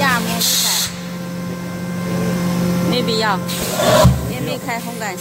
压膜没开，没必要，也没开烘干扇。